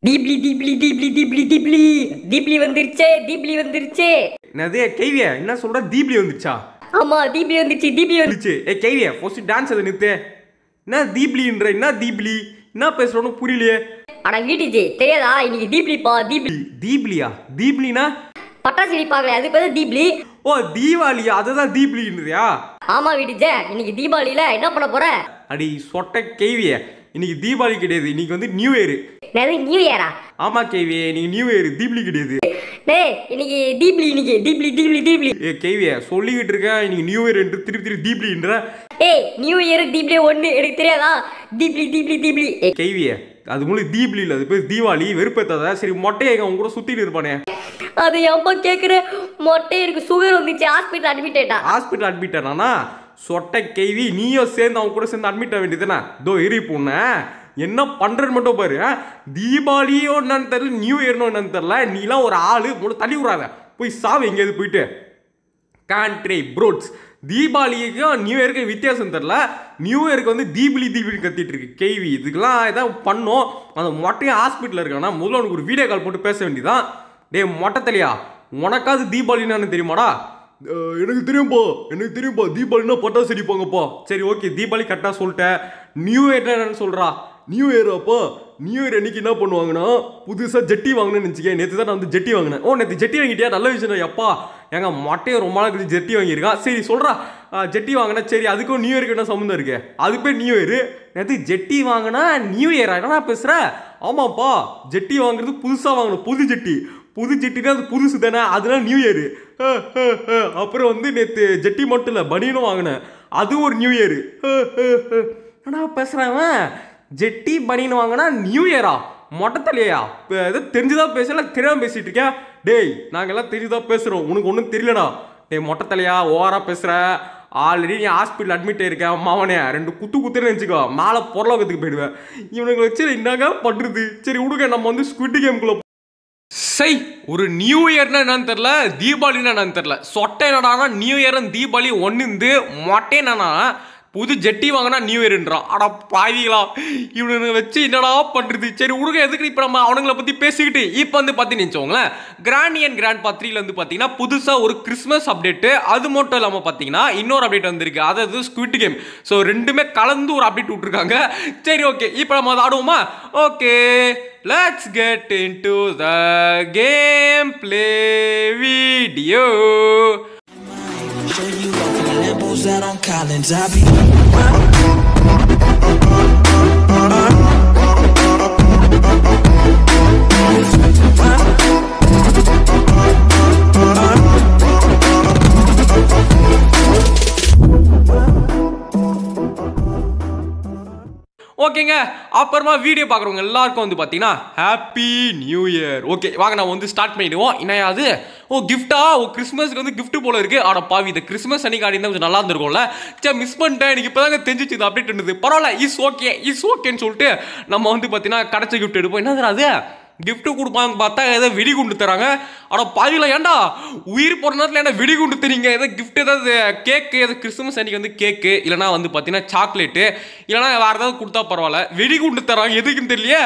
இன்னைக்கு தீபாவளி கிடையாது, இன்னைக்கு வந்து நியூ இயர். என்னது நியூ இயரா? ஆமா கேவியே, இன்னைக்கு நியூ இயர், தீபாவளி கிடையாது. டேய் இன்னைக்கு தீபாவளி, இன்னைக்கு தீபாவளி. ஏ கேவியே சொல்லிக்கிட்டு இருக்கேன், இன்னைக்கு நியூ இயர் என்று திருப்பி தீபாவளின்ற. ஏய் நியூ இயர் தீபாவளி ஒண்ணு எனக்கு தெரியாதா? தீபாவளி. ஏ கேவியே அது மூல தீபாவளி இல்ல, அது பேர் தீபாவளி. வெறுப்பேத்தாத. சரி மொட்டையை அவங்க கூட சுத்திட்டு இருப்பானே, அது ஏம்மா கேக்குற? மொட்டை இருக்கு சுகர் வந்துச்சு, ஹாஸ்பிடல் அட்மிட் ஆயிட்டா. ஹாஸ்பிடல் அட்மிட் ஆனானா? சொட்டை கேவி நீயோ சேர்ந்து அவங்க கூட சேர்ந்து அட்மிட் ஆக வேண்டியதுனா? தோ எரி பொண்ண என்ன பண்றேன்னு மட்டும் பாரு. தீபாவளியோ என்னன்னு தெரியல, நியூ இயர்னோ என்னன்னு தெரியல, நீலாம் ஒரு ஆளு மூணு தள்ளி விடாத, போய் சாவு எங்கேயாவது போயிட்டு. கான்ட்ரி ப்ரோட்ஸ், தீபாவளிக்கும் நியூ இயருக்கு வித்தியாசம் தெரில, நியூ இயருக்கு வந்து தீபாவளி தீபாவளி கத்திட்டு இருக்கு கேவி. இதுக்கெல்லாம் ஏதாவது பண்ணோம். அந்த மொட்டையை ஹாஸ்பிட்டலில் இருக்கானா முதல்ல உனக்கு ஒரு வீடியோ கால் போட்டு பேச வேண்டியதான். டே மொட்டை தலையா, உனக்காவது தீபாவளின்னு தெரியுமாடா? எனக்கு தெரியும்பா, எனக்கு தெரியும்பா, தீபாவளினா பட்டாசு அடிப்பாங்கப்பா. சரி ஓகே, தீபாவளி கரெக்டாக சொல்லிட்டேன். நியூ இயர்னா என்னன்னு சொல்கிறா? நியூ இயர் அப்போ நியூ இயர் அன்றைக்கி என்ன பண்ணுவாங்கன்னா, புதுசாக ஜட்டி வாங்கினேன்னு நினச்சிக்கேன். நேற்று தான் நான் வந்து ஜட்டி வாங்கினேன். ஓ நேற்று ஜட்டி வாங்கிட்டியா, நல்ல விஷயம். எப்பா எங்க மட்டையை ரொம்ப நாள் கழிச்சு ஜட்டி வாங்கியிருக்கான். சரி சொல்கிறா ஜட்டி வாங்கினா. சரி அதுக்கும் நியூ இயருக்கு என்ன சம்மந்தம் இருக்குது? அது பேர் நியூ இயர். நேற்று ஜட்டி வாங்கினா நியூ இயர் ஆகிட்டா பேசுகிற? ஆமாப்பா, ஜட்டி வாங்குறது புதுசாக வாங்கணும், புது ஜட்டி. புது ஜெட்டினா அது புதுசு தானே, அதெல்லாம் நியூ இயரு. அப்புறம் வந்து நேற்று ஜெட்டி மட்டும் இல்லை பனியனும் வாங்கினேன், அது ஒரு நியூ இயரு. ஆனால் பேசுகிறவன் ஜெட்டி பனியன் வாங்கினா நியூ இயரா? மொட்டை தலையா, ஏதோ தெரிஞ்சுதான் பேசல தெரியாமல் பேசிகிட்டு இருக்கேன். டேய் நாங்கள் எல்லாம் தெரிஞ்சுதான் பேசுகிறோம், உனக்கு ஒன்றும் தெரியலடா. டேய் மொட்டை தலையா, ஓவராக பேசுகிற. ஆல்ரெடி நீ ஹாஸ்பிட்டல் அட்மிட் ஆயிருக்கேன் மாவனே, ரெண்டு குத்துன்னு நினச்சிக்கோ, மேலே பொருளாக்கத்துக்கு போயிடுவேன். இவனுங்களை வச்சு என்னங்க பண்ணுறது? சரி விடுங்க, நம்ம வந்து ஸ்குவிட் கேம்குள்ளே. சை ஒரு நியூ இயர்னா என்னன்னு தெரில, தீபாவளினா என்னன்னு தெரில, சொட்டை என்னடானா நியூ இயர்னு தீபாவளி ஒன்றுந்து, மொட்டை என்னன்னா புது ஜட்டி வாங்கினா நியூ இயர்ன்றான். அடா பாவிகளா, இவனுங்க வச்சு என்னடா பண்ணுறது? சரி உடுங்க, எதுக்கு இப்போ நம்ம அவனுங்களை பற்றி பேசிக்கிட்டு. இப்போ வந்து பார்த்து நினச்சோங்களேன், கிராண்ட் அண்ட் கிராண்ட் பத்திரியில் வந்து பார்த்தீங்கன்னா புதுசாக ஒரு கிறிஸ்மஸ் அப்டேட்டு, அது மட்டும் இல்லாமல் பார்த்தீங்கன்னா இன்னொரு அப்டேட் வந்திருக்கு, அதாவது ஸ்குவிட் கேம். ஸோ ரெண்டுமே கலந்து ஒரு அப்டேட் விட்டுருக்காங்க. சரி ஓகே, இப்போ நம்ம அதை ஆடுவோமா? Okay let's get into the gameplay video. ஓகேங்க, அப்புறமா வீடியோ பார்க்குறவங்க எல்லாருக்கும் வந்து பார்த்தீங்கன்னா ஹாப்பி நியூ இயர். ஓகே வாங்க, நான் வந்து ஸ்டார்ட் பண்ணிடுவோம். என்னையாது ஓ கிஃப்டா, ஓ கிறிஸ்மஸ்க்கு வந்து கிஃப்ட் போல இருக்குது. ஆனால் பாவி இந்த கிறிஸ்மஸ் அன்னைக்கு ஆடினா கொஞ்சம் நல்லா இருந்திருக்கும்ல. சரி மிஸ் பண்ணிட்டேன், எனக்கு இப்போ தாங்க தெரிஞ்சிச்சு இது அப்டேட் இருந்தது. பரவாயில்ல, இஸ் ஓகே இஸ் ஓகேன்னு சொல்லிட்டு நம்ம வந்து பார்த்தீங்கன்னா கிடைச்ச கிஃப்ட் எடுப்போம். என்னது அது கிஃப்ட்டு கொடுப்பாங்க பார்த்தா ஏதோ வெடிகுண்டு தராங்க. ஆனால் பாதியில் ஏன்டா உயிர் போகிற நேரத்தில் ஏன்னா வெடிகுண்டு தரீங்க? ஏதோ கிஃப்ட் ஏதாவது கேக்கு, ஏதோ கிறிஸ்மஸ் அன்றைக்கி வந்து கேக்கு, இல்லைனா வந்து பார்த்தீங்கன்னா சாக்லேட்டு, இல்லைனா வேறு ஏதாவது கொடுத்தா பரவாயில்ல. வெடிகுண்டு தராங்க எதுக்குன்னு தெரியலையே.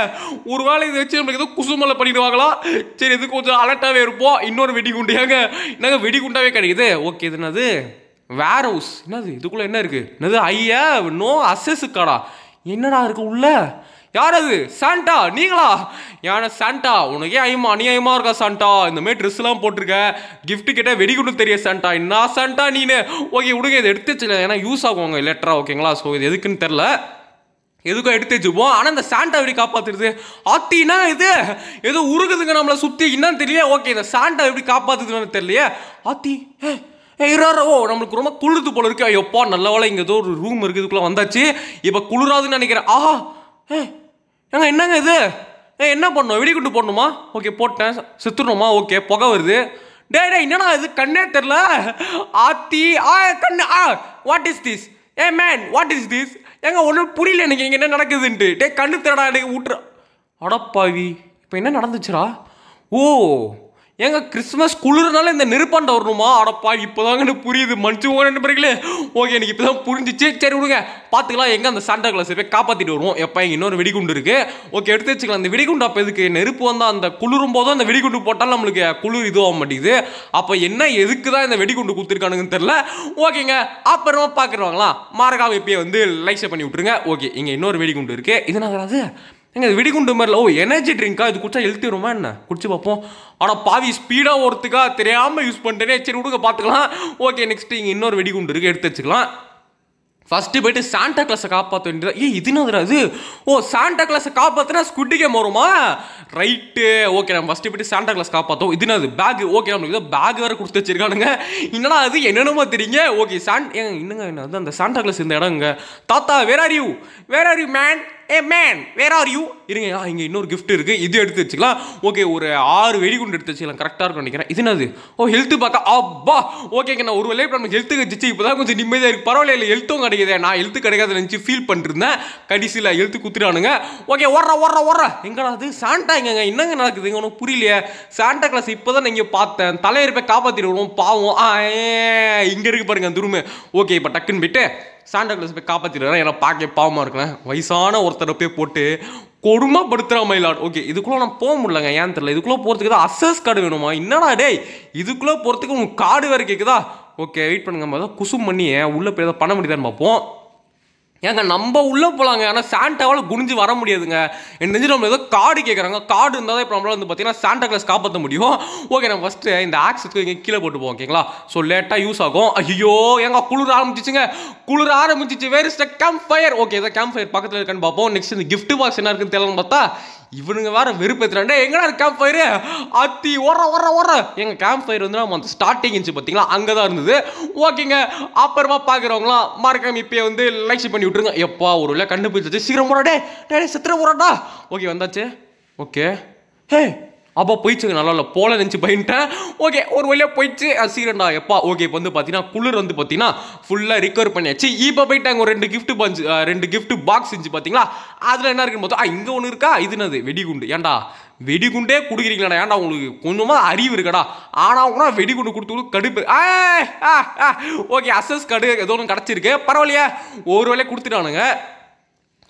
ஒரு வேளை இதை வச்சு நம்மளுக்கு ஏதோ குசுமலை பண்ணிடுவாங்களா? சரி இது கொஞ்சம் அலர்ட்டாகவே இருப்போம். இன்னொரு வெடிகுண்டு, ஏங்க என்னங்க வெடிகுண்டாகவே கிடைக்குது. ஓகே இது என்னது? Warehouse. என்னது இதுக்குள்ளே என்ன இருக்குது? என்னது ஐயா நோ அசஸ் காடா? என்னடா இருக்குது உள்ளே? யார் அது? சாண்டா நீங்களா? யானை சாண்டா உனக்கே ஐயமா அநியாயமாக இருக்கா சாண்டா? இந்தமாரி ட்ரெஸ்லாம் போட்டிருக்க, கிஃப்ட்டு கேட்டால் வெடிக்கணும் தெரிய சாண்டா, என்ன சாண்டா நீனு? ஓகே விடுங்க, இதை எடுத்து வச்சுல ஏன்னா யூஸ் ஆகுவாங்க லெட்டரா. ஓகேங்களா, ஸோ இது எதுக்குன்னு தெரில, எதுக்கும் எடுத்து வச்சுப்போம். ஆனால் இந்த சாண்டா எப்படி காப்பாற்றுறது? ஆத்தினா இது ஏதோ உருகுதுங்க நம்மளை சுற்றி, என்னன்னு தெரியல. ஓகே இந்த சாண்டா எப்படி காப்பாற்றுதுன்னு தெரியலையே. ஆத்தி ஓ நம்மளுக்கு ரொம்ப குளிர்த்து போல இருக்கு. ஐயோப்பா நல்ல வேலை, இங்கே ஏதோ ஒரு ரூம் இருக்குதுக்குள்ளே வந்தாச்சு, இப்போ குளிராதுன்னு நினைக்கிறேன். ஆஹா ஏ ஏங்க என்னங்க இது? ஏ என்ன பண்ணணும்? வெடிகுண்டு போடணுமா? ஓகே போட்டேன், செத்துடணுமா? ஓகே புகை வருது. டே டே என்னடா இது? கண்ணே தெரில. ஆத்தி ஆ கண்ணு ஆ வாட் இஸ் திஸ்? ஏ மேன் வாட் இஸ் திஸ்? ஏங்க ஒன்றும் புரியல எனக்கு, இங்கே என்ன நடக்குதுன்ட்டு. டே கண்ணு திரடா எனக்கு ஊட்டுற. அடப்பாவி இப்போ என்ன நடந்துச்சுடா? ஓ ஏங்க கிறிஸ்மஸ் குளிர்னால இந்த நெருப்பாண்ட வரணுமா? அடப்பா இப்போதாங்கன்னு புரியுது மனுஷன் பிறகுலே. ஓகே எனக்கு இப்போ தான் புரிஞ்சிச்சு, சரி விடுங்க பார்த்துக்கலாம். எங்கே அந்த சாண்டா கிளாஸ் போய் காப்பாற்றிட்டு வருவோம். எப்போ இன்னொரு வெடிகுண்டு இருக்குது, ஓகே எடுத்து வச்சுக்கலாம். அந்த வெடிகுண்டு அப்போ எதுக்கு? நெருப்பு வந்தால் அந்த குளிரும் போதும் அந்த வெடிகுண்டு போட்டாலும் நம்மளுக்கு குளிர் இதுவாக மாட்டேங்குது. அப்போ என்ன எதுக்கு தான் இந்த வெடிகுண்டு கொடுத்துருக்கானுங்கன்னு தெரில. ஓகேங்க அப்புறமா பார்க்குறவாங்களா, மாறக்காம இப்போயே வந்து லைக் பண்ணி விட்ருங்க. ஓகே இங்கே இன்னொரு வெடிகுண்டு இருக்குது, இது நாங்காது எங்க இது வெடிகுண்டு மாதிரில. ஓ எனர்ஜி ட்ரிங்க்கா, இது குடிச்சா ஹெல்த்தி வருமா என்ன? குடிச்சு பார்ப்போம். ஆனால் பாவி ஸ்பீடாக ஒருத்துக்கா தெரியாமல் யூஸ் பண்ணிட்டேனே. சரி விடுங்க பார்த்துக்கலாம். ஓகே நெக்ஸ்ட் இங்கே இன்னொரு வெடிகுண்டு இருக்குது, எடுத்து வச்சுக்கலாம். ஃபஸ்ட்டு போய்ட்டு சாண்டா கிளாஸை காப்பாற்ற வேண்டியது. ஏ இது என்னது? ஓ சாண்டா கிளாஸை காப்பாற்றினா ஸ்குட் கேம் வருமா? ரைட்டு. ஓகே நம்ம ஃபஸ்ட்டு போய்ட்டு சாண்டா கிளாஸ் காப்பாற்றோம். இது என்னது பேக்? ஓகே நம்மளுக்கு ஏதோ பேக் வேறு கொடுத்து வச்சிருக்கானுங்க. என்னன்னா அது என்னென்னமோ தெரியுங்க. ஓகே ஏங்க இன்னுங்க என்னது அந்த சாண்டா கிளாஸ் இந்த இடங்க? தாத்தா where are you, where are you man, ஏ மேன் வேர் ஆர் யூ. இருங்க இங்கே இன்னொரு கிஃப்ட் இருக்குது, இது எடுத்து வச்சுக்கலாம். ஓகே ஒரு 6 வெடிகுண்டு எடுத்து வச்சுக்கலாம், கரெக்டாக இருக்கும் நினைக்கிறேன். இது என்னது? ஓ ஹெல்த்து பார்க்கா. அப்பா ஓகேங்க நான் ஒரு வேலையை நம்ம ஹெல்த்து கழிச்சு இப்போ தான் கொஞ்சம் நிம்மதியாக இருக்குது. பரவாயில்ல இல்லை ஹெல்த்தும் கிடைக்குது, நான் ஹெல்த்து கிடைக்காத நினச்சி ஃபீல் பண்ணிருந்தேன், கடைசியில் ஹெல்த்து குத்துறானுங்க. ஓகே ஓடுற எங்கடா அது சாண்டா? எங்கங்க என்னங்க நடக்குதுங்க ஒன்றும் புரியலையே. சாண்டா கிளாஸ் இப்போ தான் நீங்கள் பார்த்தேன், தலையர் போய் காப்பாற்றிடுவோம் பாவம். இங்கே இருக்கு பாருங்க அந்த ரூமு. ஓகே இப்போ டக்குன்னு போய்ட்டு சாண்டா கிளாஸ் போய் காப்பாற்றிட்டு வரேன். ஏன்னா பார்க்க பாவமாக இருக்கிறேன், வயசான ஒருத்தரை போய் போட்டு கொடுமைப்படுத்துகிற மயிலாட். ஓகே இதுக்குள்ளே நான் போக முடியலங்க, ஏன் தெரியல. இதுக்குள்ளே போகிறதுக்கு தான் அசஸ் கார்டு வேணுமா? என்னடா டேய் இதுக்குள்ளே போகிறதுக்கு உங்கள் கார்டு வேறு கேட்குதா? ஓகே வெயிட் பண்ணுங்க, நம்ம தான் குசும் பண்ணி உள்ளே போய் ஏதாவது பண்ண முடியுதான்னு பார்ப்போம். ஏங்க நம்ம உள்ளே போகலாங்க, ஆனால் சாண்டாவால் குனிஞ்சு வர முடியாதுங்க. என்ன தெரிஞ்சு நம்மள ஏதோ கார்டு கேட்குறாங்க, கார்டு இருந்தால் தான் இப்போ நம்மளால் வந்து பார்த்தீங்கன்னா சாண்டா கிளாஸ் காப்பாற்ற முடியும். ஓகே நம்ம ஃபஸ்ட்டு இந்த ஆக்ஸஸ்க்கு இங்கே கீழே போட்டு போவோம். ஓகேங்களா ஸோ லேட்டாக யூஸ் ஆகும். ஐயோ ஏங்க குளிர் ஆரம்பிச்சிச்சுங்க, குளிர் ஆரம்பிச்சிச்சு. Where is the camp fire? Okay இதான் கேம்ப் ஃபயர் பக்கத்தில் இருக்கான்னு பார்ப்போம். நெக்ஸ்ட் இந்த கிஃப்ட் பாக்ஸ் என்ன இருக்குன்னு தெரியலன்னு பார்த்தா இவனுங்க வேற வெறுப்பேற்றுறாண்டே. எங்கடா இருக்கு கேம்ப் ஃபயரு? அத்தி ஓர எங்கள் கேம்ப் ஃபயர் வந்து நம்ம அந்த ஸ்டார்டிங் இருந்துச்சு பார்த்தீங்களா, அங்கே தான் இருந்தது. ஓகேங்க அப்புறமா பார்க்குறவங்களாம் மார்க்கம் இப்போயே வந்து லைக் பண்ணி விட்டுருங்க. எப்பா ஒரு இல்லை கண்டுபிடிச்சாச்சு, சீக்கிரம் போராடே டே சித்திர போராடா. ஓகே வந்தாச்சு. ஓகே ஹே அப்பா போயிடுச்சுங்க, நல்லா இல்லை போல நினச்சி பயன்ட்டேன். ஓகே ஒரு வழியாக போயிடுச்சு, சீரண்டா எப்பா. ஓகே இப்போ வந்து பார்த்தீங்கன்னா குளிர் வந்து பார்த்தீங்கன்னா ஃபுல்லாக ரிகவர் பண்ணியாச்சு. இப்போ போயிட்டு அங்கே ஒரு 2 கிஃப்ட் பாக்ஸ் செஞ்சு பார்த்தீங்களா, அதில் என்ன இருக்குன்னு பார்த்தா இங்கே ஒன்று இருக்கா. இது என்னது? வெடிகுண்டு. ஏன்டா வெடிகுண்டே கொடுக்குறீங்களாடா? ஏன்டா உங்களுக்கு கொஞ்சமாக அறிவு இருக்கடா? ஆனால் கூட வெடிகுண்டு கொடுத்து கடுப்பு. ஓகே அசஸ் கார்டு ஏதோ ஒன்று கிடச்சிருக்கு, பரவாயில்லையே ஒரு வேலையை கொடுத்துட்டானுங்க.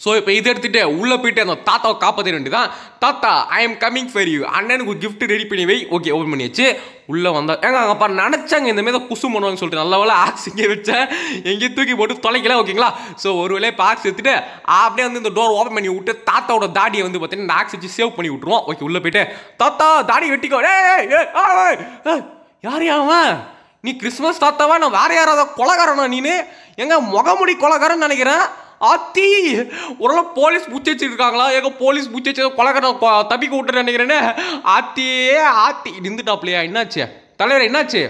ஸோ இப்போ இதை எடுத்துகிட்டு உள்ளே போய்ட்டு அந்த தாத்தாவை காப்பாற்ற வேண்டியதான். தாத்தா I am coming for you, அண்ணனுக்கு ஒரு கிஃப்ட் ரெடி பண்ணி வை. ஓகே ஓப்பன் பண்ணியாச்சு. உள்ளே வந்தால் ஏங்க அங்கப்பா நினச்சாங்க இந்த மாதிரி குசும் பண்ணுவாங்கன்னு சொல்லிட்டு நல்ல வேலை ஆக்ஸ் இங்கே வச்சேன், எங்கேயும் தூக்கி போட்டு தொலைக்கல. ஓகேங்களா ஸோ ஒரு வேலையை இப்போ ஆக்ஸ் எடுத்துகிட்டு அப்படியே வந்து இந்த டோர் ஓப்பன் பண்ணி விட்டு தாத்தாவோட தாடியை வந்து பார்த்தீங்கன்னா இந்த ஆக்ஸ் வச்சு சேவ் பண்ணி விட்ருவோம். ஓகே உள்ளே போய்ட்டு தாத்தா தாடி வெட்டிக்கோ. யார் யாவன் நீ? கிறிஸ்மஸ் தாத்தாவா? நான் வேறு யாராவது கொலைகாரனா நீனு? எங்க முகமுடி கொலைகாரன்னு நினைக்கிறேன். அத்தி ஒரு போலீஸ் பூச்சி வச்சிருக்காங்களா? எங்க போலீஸ் பூச்சி வச்சு கொலகரம் தப்பிக்க விட்டுறேன்னு நினைக்கிறேன்னு ஆத்தியே ஆத்தி நின்றுட்டாப்லையா? என்னாச்சு தலைவர் என்னாச்சு?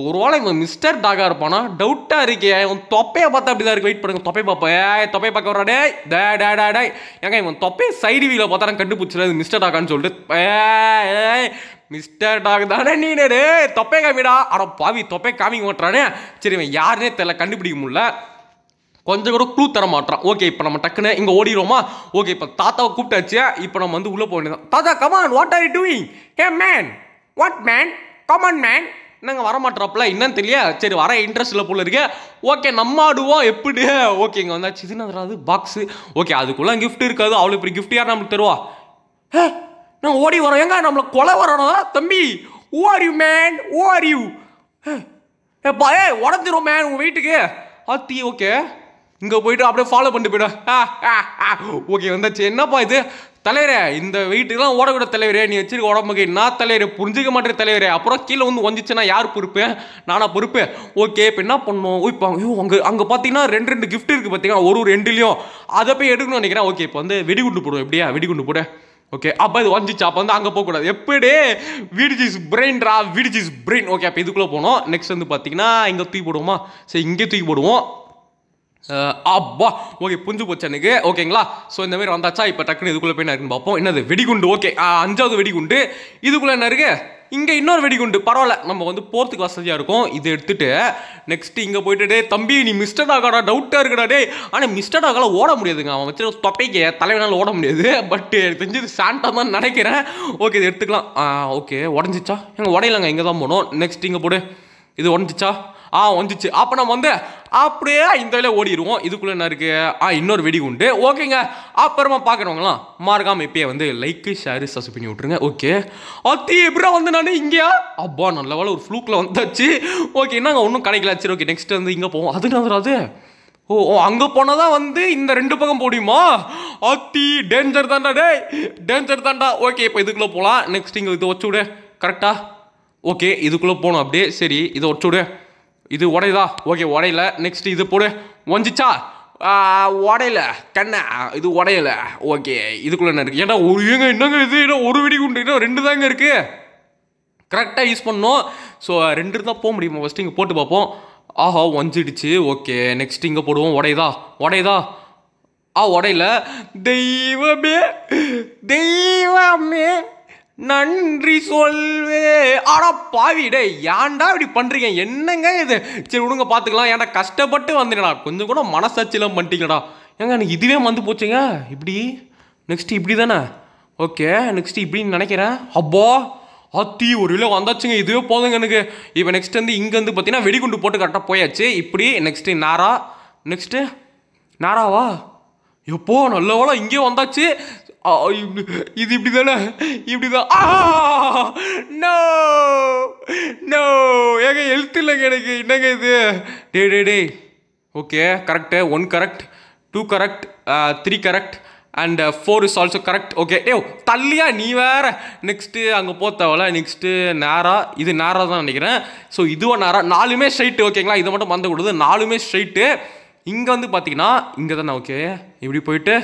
ஒரு வேளை இவன் மிஸ்டர் டாக்காக இருப்பானா? டவுட்டாக இருக்கே, இவன் தொப்பையை பார்த்தா அப்படி தான் இருக்கு. வெயிட் பண்ணுங்க தொப்பை பார்ப்பேன். ஏ தொப்பை பார்க்க வராடே டே டே டே டே. ஏங்க இவன் தொப்பையை சைடு வீல பார்த்தா நான் கண்டுபிடிச்சிடாது மிஸ்டர் டாக்கான்னு சொல்லிட்டு. ஏ மிஸ்டர் டாக் தானே நீனே? டே தொப்பை காமிடா. ஆனால் பாவி தொப்பை காமிக்க மாட்டானே. சரி இவன் யாருன்னே தெரியல, கண்டுபிடிக்க முடியல, கொஞ்சம் கூட க்ளூ தர மாட்டான். ஓகே இப்போ நம்ம டக்குன்னு இங்கே ஓடிடுவோமா? ஓகே இப்போ தாத்தாவை கூப்பிட்டாச்சு, இப்போ நம்ம வந்து உள்ளே போக வேண்டியதான். தாத்தா come on, what are you doing? Hey man, what man, come on man. நாங்கள் வரமாட்டோம்ல என்னன்னு தெரியல. சரி வர இன்ட்ரெஸ்ட்டில் போல இருக்கு. ஓகே நம்ம ஆடுவோம் எப்படி? ஓகே இங்கே வந்தாச்சு. இது என்ன பாக்ஸு? ஓகே அதுக்குள்ளே கிஃப்ட் இருக்காது. அவ்வளோ பெரிய கிஃப்ட் யார் நம்மளுக்கு தருவா? ஹே நாங்கள் ஓடி வரோம். ஏங்க நம்மளை கொலை வரணும் தம்பி. Who are you man, who are you? ஏப்பா ஏ உடஞ்சிரும் மேன் உங்கள் வீட்டுக்கு ஆத்தி. ஓகே இங்கே போய்ட்டு அப்படியே ஃபாலோ பண்ணிட்டு போய்டும். ஓகே வந்தாச்சு. என்னப்பா இது தலைவரே, இந்த வீட்டுக்கெல்லாம் ஓடக்கூட தலைவரே, நீ வச்சிருக்க உடம்புக்கு நான் தலைவரே புரிஞ்சிக்க மாட்டேன் தலைவரே. அப்புறம் கீழே வந்து வந்துச்சுன்னா யார் பொறுப்பு? நானா பொறுப்பு. ஓகே இப்போ என்ன பண்ணுவோம்? இப்போ ஐயோ அங்கே அங்கே பார்த்தீங்கன்னா 2 கிஃப்ட் இருக்குது பார்த்தீங்கன்னா, ஒரு 2லையும் அதை போய் எடுக்கணும்னு நினைக்கிறேன். ஓகே இப்போ வந்து வெடிகுண்டு போடுவோம். எப்படியா வெடிகுண்டு போட? ஓகே அப்போ இது வந்துச்சு, அப்போ வந்து அங்கே போகக்கூடாது. எப்படி விடிஜிஸ் பிரெயின்ரா விடிஜிஸ் பிரெயின். ஓகே அப்போ இதுக்குள்ளே போனோம். நெக்ஸ்ட் வந்து பார்த்தீங்கன்னா இங்கே தூக்கி போடுவோமா? சரி இங்கே தூக்கி போடுவோம். அப்பா ஓகே புரிஞ்சு போச்சு எனக்கு. ஓகேங்களா ஸோ இந்த மாதிரி வந்தாச்சா இப்போ டக்குன்னு இதுக்குள்ளே போய் நான் இருக்குன்னு பார்ப்போம். என்னது வெடிகுண்டு? ஓகே 5வது வெடிகுண்டு. இதுக்குள்ளே என்ன இருக்குது? இங்கே இன்னொரு வெடிகுண்டு பரவாயில்ல நம்ம வந்து போகிறதுக்கு வசதியாக இருக்கும். இதை எடுத்துகிட்டு நெக்ஸ்ட்டு இங்கே போய்ட்டு டே தம்பி நீ மிஸ்டர் டாக்காடா டவுட்டாக இருக்கடா டே. ஆனால் மிஸ்டர் டாக்கால் ஓட முடியாதுங்க, அவன் வச்சு தொப்பைக்கு தலைவனால் ஓட முடியாது. பட்டு எனக்கு தெரிஞ்சது சாண்டா தான் நினைக்கிறேன். ஓகே இதை எடுத்துக்கலாம். ஓகே உடஞ்சிச்சா? எங்கள் உடையிலங்க, இங்கே தான் போகணும். நெக்ஸ்ட் இங்கே போடு. இது உடஞ்சிச்சா? வந்துச்சு. அப்போ நம்ம வந்து அப்படியே இந்த வேலையை ஓடிடுவோம். இதுக்குள்ளே என்ன இருக்குது? இன்னொரு வெடிகுண்டு. ஓகேங்க, அப்புறமா பார்க்குறவங்களாம் மார்க்காமல் இப்பயே வந்து லைக்கு ஷேரு சப்ஸ்கிரைப் பண்ணி விட்ருங்க. ஓகே அத்தி எப்படா வந்து நான் இங்கேயா? அப்பா நல்ல வேலை ஒரு ஃப்ளூக்கில் வந்தாச்சு. ஓகே நாங்கள் ஒன்றும் கிடைக்கல. சரி ஓகே நெக்ஸ்ட் வந்து இங்கே போவோம். அது நல்லாது. ஓ அங்கே போனால் தான் வந்து இந்த ரெண்டு பக்கம் போடியுமா? அத்தி டேஞ்சர் தாண்டா, டே டேஞ்சர் தாண்டா. ஓகே இப்போ இதுக்குள்ளே போகலாம். நெக்ஸ்ட் இங்கே இதை வச்சு விடு கரெக்டா. ஓகே இதுக்குள்ளே போகணும் அப்படியே. சரி இதை வச்சு விடு. இது உடையதா? ஓகே உடையல. நெக்ஸ்ட் இது போடு. ஒஞ்சிச்சா? உடையல கண்ணா, இது உடையலை. ஓகே இதுக்குள்ளே என்ன இருக்குது? ஏன்னா ஒரு ஏங்க என்னங்க இது ஏன்னா ஒரு வெடி குண்டு ரெண்டு தாங்க இருக்குது. கரெக்டாக யூஸ் பண்ணோம். ஸோ ரெண்டு தான் போக முடியுமா? ஃபஸ்ட்டு இங்கே போட்டு பார்ப்போம். ஆஹா ஒஞ்சிடுச்சு. ஓகே நெக்ஸ்ட் இங்கே போடுவோம். உடையதா? உடையதா? உடையல. தெய்வமே தெய்வமே நன்றி சொல்வே. ஆடா பாவிடே ஏன்டா இப்படி பண்ணுறீங்க? என்னங்க இது? சரி விடுங்க பார்த்துக்கலாம். ஏன்டா கஷ்டப்பட்டு வந்தீங்கடா, கொஞ்சம் கூட மனசாட்சிலாம் பண்ணிட்டீங்கடா. ஏங்க எனக்கு இதுவே வந்து போச்சுங்க இப்படி. நெக்ஸ்ட் இப்படி தானே? ஓகே நெக்ஸ்ட் இப்படின்னு நினைக்கிறேன். அப்பா அத்தி ஒரு விலை வந்தாச்சுங்க. இதுவே போதுங்க எனக்கு. இப்போ நெக்ஸ்ட் வந்து இங்கே வந்து பார்த்தீங்கன்னா வெடிகுண்டு போட்டு கரெக்டாக போயாச்சு இப்படி. நெக்ஸ்ட்டு நாரா. நெக்ஸ்ட்டு நாராவா? எப்போ நல்லவளோ இங்கே வந்தாச்சு. இது இப்படி தானே? இப்படி தான். நோ நோ ஏங்க எழுத்து இல்லைங்க எனக்கு. என்னங்க இது? டே டே டே. Okay correct. 1 correct 2 correct 3 correct and 4 is also correct. Okay டே தள்ளியா நீ வேற. நெக்ஸ்ட்டு அங்கே போத்தவள. நெக்ஸ்ட்டு நேரா. இது நேரா தான் நினைக்கிறேன். ஸோ இதுவும் நேரா. 4மே ஸ்ட்ரைட்டு. ஓகேங்களா இதை மட்டும் வந்து கொடுது. 4மே ஸ்ட்ரைட்டு. இங்கே வந்து பார்த்தீங்கன்னா இங்கே தானே? ஓகே இப்படி போயிட்டு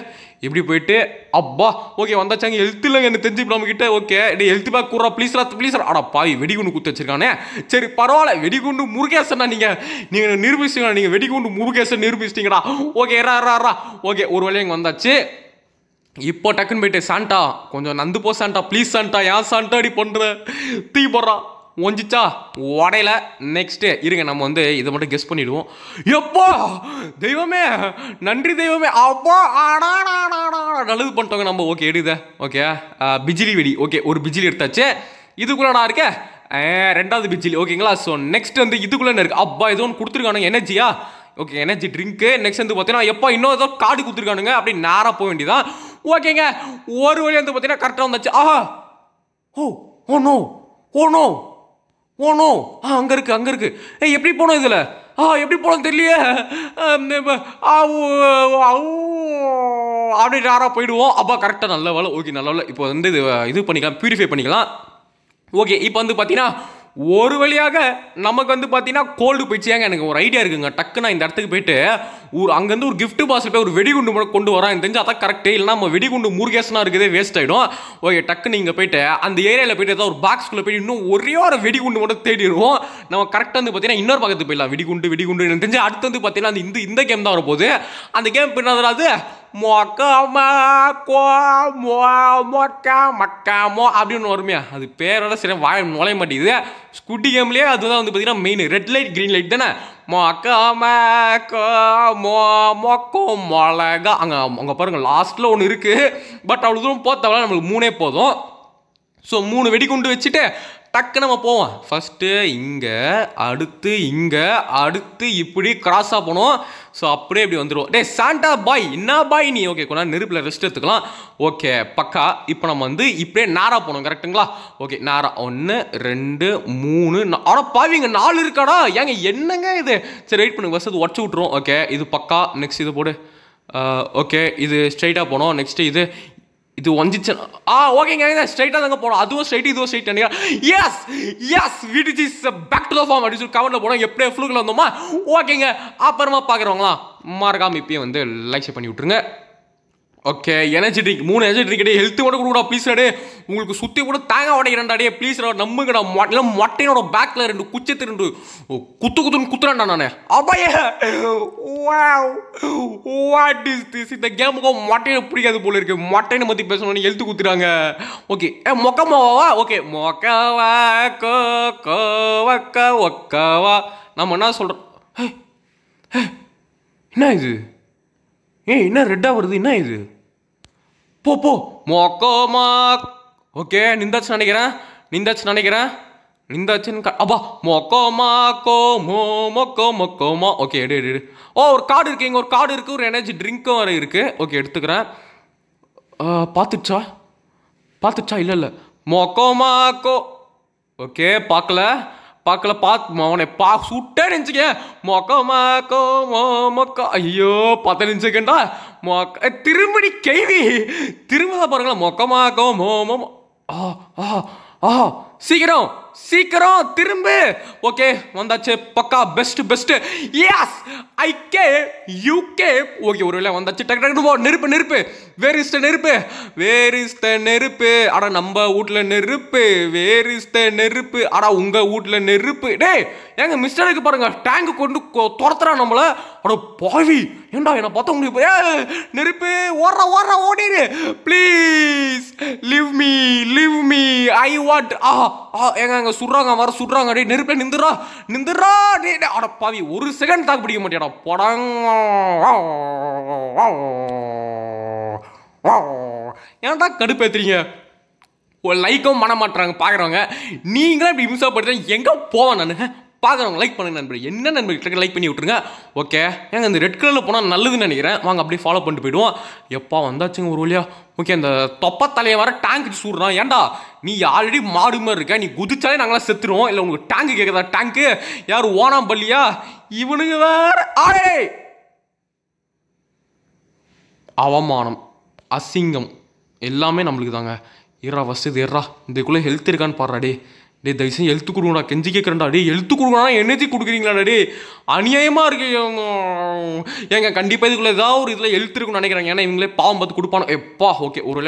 இப்படி போயிட்டு. அப்பா ஓகே வந்தாச்சாங்க. எழுத்து இல்லைங்க எனக்கு தெரிஞ்சு இப்போ நம்மக்கிட்ட. ஓகே டே எழுத்து பேக் கூடுறா ப்ளீஸ்ரா ப்ளீஸ்ரா. ஆடா பாவி வெடிகுண்டு குத்து வச்சிருக்கானே. சரி பரவாயில்ல. வெடிகுண்டு முருகேசனா நீங்கள் நீங்கள் நிரூபிச்சிங்களா? நீங்கள் வெடிகுண்டு முருகேசன் நிரூபிச்சிட்டிங்கடா. ஓகே ரா ரா ரா. ஓகே ஒரு வேலையை இங்கே வந்தாச்சு. இப்போ டக்குன்னு போயிட்டு சாண்டா கொஞ்சம் நந்து போ சாண்டா ப்ளீஸ் சாண்டா. ஏன் சாண்டா அடி பண்ணுற? தீ போடுறா. ஒஞ்சிச்சா? உடையில. நெக்ஸ்ட்டு இருங்க நம்ம வந்து இதை மட்டும் கெஸ் பண்ணிவிடுவோம். எப்போ தெய்வமே நன்றி தெய்வமே. அப்போ நல்லது பண்ணிட்டோங்க நம்ம. ஓகே எடுத. ஓகே பிஜிலி வெடி. ஓகே ஒரு பிஜிலி எடுத்தாச்சு. இதுக்குள்ளடா இருக்க ரெண்டாவது பிஜிலி. ஓகேங்களா ஸோ நெக்ஸ்ட் வந்து இதுக்குள்ளே இருக்கு. அப்பா ஏதோ ஒன்று கொடுத்துருக்கானுங்க. எனர்ஜியா? Okay energy drink. நெக்ஸ்ட் வந்து பார்த்தீங்கன்னா எப்போ இன்னும் ஏதோ கார்டு கொடுத்துருக்கானுங்க. அப்படி நேராக போக வேண்டியதான். ஓகேங்க ஒரு வழி வந்து பார்த்தீங்கன்னா கரெக்டாக வந்தாச்சு. ஆஹா oh oh no oh no oh no அங்கே இருக்குது அங்கே இருக்குது. எப்படி போனோம் இதில்? எப்படி போனோம் தெரியலையே. அப்படி யாராக போயிடுவோம். அப்பா கரெக்டாக நல்ல வேலை. ஓகே நல்ல வேலை. இப்போ வந்து இது பண்ணிக்கலாம், பியூரிஃபை பண்ணிக்கலாம். ஓகே இப்போ வந்து பார்த்தீங்கன்னா ஒரு வழியாக நமக்கு வந்து பார்த்தீங்கன்னா கோல்டு போயிடுச்சியாங்க. எனக்கு ஒரு ஐடியா இருக்குங்க. டக்குன்னு இந்த இடத்துக்கு போயிட்டு ஒரு அங்கேருந்து ஒரு கிஃப்ட் பாக்ஸில் போய் ஒரு வெடிகுண்டு கொண்டு வரோம். எனக்கு தெரிஞ்சு அதான் கரெக்டு. இல்லைனா நம்ம வெடிகுண்டு முருகேசனாக இருக்குதே வேஸ்ட் ஆகிடும். ஓகே டக்குன்னு நீங்கள் போயிட்டு அந்த ஏரியாவில் போய்ட்டு ஏதாவது ஒரு பாக்ஸ்குள்ளே போய்ட்டு இன்னும் ஒரே ஒரு வெடிகுண்டு மட்டும் தேடிடுவோம். நம்ம கரெக்டாக வந்து பார்த்தீங்கன்னா இன்னொரு பக்கத்துக்கு போயிடலாம். வெடிகுண்டு வெடிகுண்டு எனக்கு தெரிஞ்சு அடுத்து வந்து பார்த்தீங்கன்னா அந்த இந்த கேம் தான் வரப்போகுது. அந்த கேம் பின்னாது மொக்கமோ அப்படின்னு வருமையா. அது பேரோட சரி வாய நுழைய மாட்டேங்குது. ஸ்கூட்டி கேம்லேயே அதுதான் வந்து பார்த்தீங்கன்னா main red light green light தானே. மொக்கா அங்கே அங்கே பாருங்கள் லாஸ்ட்டில் ஒன்று இருக்குது. பட் அவ்வளோ தூரம் போத்தவள நம்மளுக்கு 3 போதும். ஸோ 3 வெடிகுண்டு வச்சுட்டு டக்கு நம்ம போவோம். ஃபஸ்ட்டு இங்கே அடுத்து இங்கே அடுத்து இப்படி கிராஸாக போனோம். ஸோ அப்படியே இப்படி வந்துடுவோம். டே சாண்டா பாய் என்ன பாய் நீ? ஓகே கொஞ்சம் நெருப்பில் ரெஸ்ட் எடுத்துக்கலாம். ஓகே பக்கா. இப்போ நம்ம வந்து இப்படியே நேராக போனோம் கரெக்டுங்களா? ஓகே நேராக 1 2 3 ஆனால் பாவி இங்கே 4 இருக்காடா. ஏங்க என்னங்க இது? சரி வெயிட் பண்ணுங்க ஃபஸ்ட் அது உடச்சு விட்ருவோம். ஓகே இது பக்கா. நெக்ஸ்ட் இது போடு. ஓகே இது ஸ்ட்ரைட்டாக போனோம். நெக்ஸ்ட்டு இது இது ஒஞ்சிச்சு. ஓகேங்க ஸ்ட்ரைட்டாக தாங்க போனோம். அதுவும் ஸ்ட்ரைட் இதுவும் ஸ்ட்ரைட் நினைக்கிறேன். எஸ் எஸ் விட் is back to the form அப்படின்னு சொல்லி கவரில் போனோம். எப்படியே ஃப்ளூக்கில் வந்தோமா. ஓகேங்க அப்புறமா பார்க்குறவங்களாம் மறக்காமல் இப்பயே வந்து லைக் பண்ணி விட்ருங்க. Okay energy drink 3 energy drink டே ஹெல்த் கூட குடுடா ப்ளீஸ் டே உங்களுக்கு சுத்தி கூட தாங்க ஓடைறடா டே ப்ளீஸ் டா நம்புங்கடா மொட்டலாம் மொட்டையோட பேக்ல ரெண்டு குச்சித்து ரெண்டு குத்துகுதுன்னு குத்துறான்டா நானே அபயே வாவ் வாட் இஸ் திஸ் இந்த கேம் கோ மொட்டைய புடிக்காது போல இருக்கு மொட்டையை மத்தி பேசணும் ஹெல்த் குத்துறாங்க ஓகே மொக்கமாவா ஓகே மொக்கவா கோ கோ வக்க வக்கவா நம்ம என்ன சொல்ற என்ன இது என்ன ரெட்டா வருது என்ன இது போ போ மொக்கமா ஓகே நிந்தாச்சு நினைக்கிறேன் நிந்தாச்சுன்னு அப்பா மொக்கமா கோ மோ மொக்கோ மொக்கோமா ஓகே எடு எடு ஓ ஒரு கார்டு இருக்கு இங்கே ஒரு கார்டு இருக்குது ஒரு எனர்ஜி ட்ரிங்க்கும் வர இருக்குது ஓகே எடுத்துக்கிறேன் பார்த்துச்சா இல்லை இல்லை மொக்கமா கோ ஓகே பார்க்கல அவனை சுட்டே நினச்சிக்க மொக்கமா கோ மொக்கா ஐயோ பார்த்து நினச்சிக்கண்டா மொக்க திரும்படி கேள்வி திரும்ப பாருங்களா மொக்கமா கோ மோமோ ஆ சீக்கிரம் திரும்ப ஓகே வந்தாச்சு பக்கா பெஸ்ட் எஸ் ஐ கே யூ கே ஓகே ஒருவேளை வந்தாச்சு டக்கு டக்கு போ நெருப்பு வேர் இஸ் த நெருப்பு அட நம்ம வீட்ல நெருப்பு வேர் இஸ் த நெருப்பு அட உங்க வீட்ல நெருப்பு டேய் ஏங்க மிஸ்டருக்கு பாருங்க டேங்க் கொண்டு துரத்துறா நம்மள அட பாவி ஏண்டா என்ன பார்த்தா உங்களுக்கு நெருப்பு ஓடுற ஓடிடு please leave me I want எங்க சுடுறாங்க டே நெருப்பில் நிந்துடுறா டே அட பாவி ஒரு செகண்ட் தாக்கு பிடிக்க மாட்டேடா படம் ஏன்டா கடுப்பேத்துறீங்க லைக்கும் பண்ண மாட்டுறாங்க பார்க்குறவங்க நீங்களும் இப்படி இம்சப்படுத்த எங்கே போவேன் நான் பார்க்குறவங்க லைக் பண்ணுங்க நண்பர் என்ன நண்பர்கள் லைக் பண்ணி விட்டுருங்க ஓகே ஏங்க இந்த ரெட் கலரில் போனால் நல்லதுன்னு நினைக்கிறேன் வாங்க அப்படியே ஃபாலோ பண்ணிட்டு போயிடுவோம் எப்பா வந்தாச்சுங்க ஒரு வழியா ஓகே அந்த தொப்ப தலையை வர டேங்க்கு சூடுறான் ஏன்டா நீ ஆல்ரெடி மாடு மாதிரி இருக்க நீ குதிச்சாலே நாங்களாம் செத்துருவோம் இல்லை உங்களுக்கு டேங்கு கேட்குறதா டேங்க்கு யார் ஓனாம் பள்ளியா இவனுங்க வேற ஆடே அவமானம் அசிங்கம் எல்லாமே நம்மளுக்கு தாங்க ஏறா வசதி ஏறா இதுக்குள்ளே ஹெல்த் இருக்கான்னு பாடுறாடே டே தயவுசெய்து எழுத்து கொடுங்கடா கெஞ்சி கேட்குறேன்டா டே எழுத்து கொடுங்கடா எனர்ஜி கொடுக்குறீங்களாடா டே அநியாயமாக இருக்கு ஏங்க கண்டிப்பாக இதுக்குள்ளே ஏதாவது ஒரு இதில் எழுத்து இருக்குன்னு நினைக்கிறாங்க ஏன்னா இவங்களே பாவம் பார்த்து கொடுப்பானோ எப்பா ஓகே ஒரு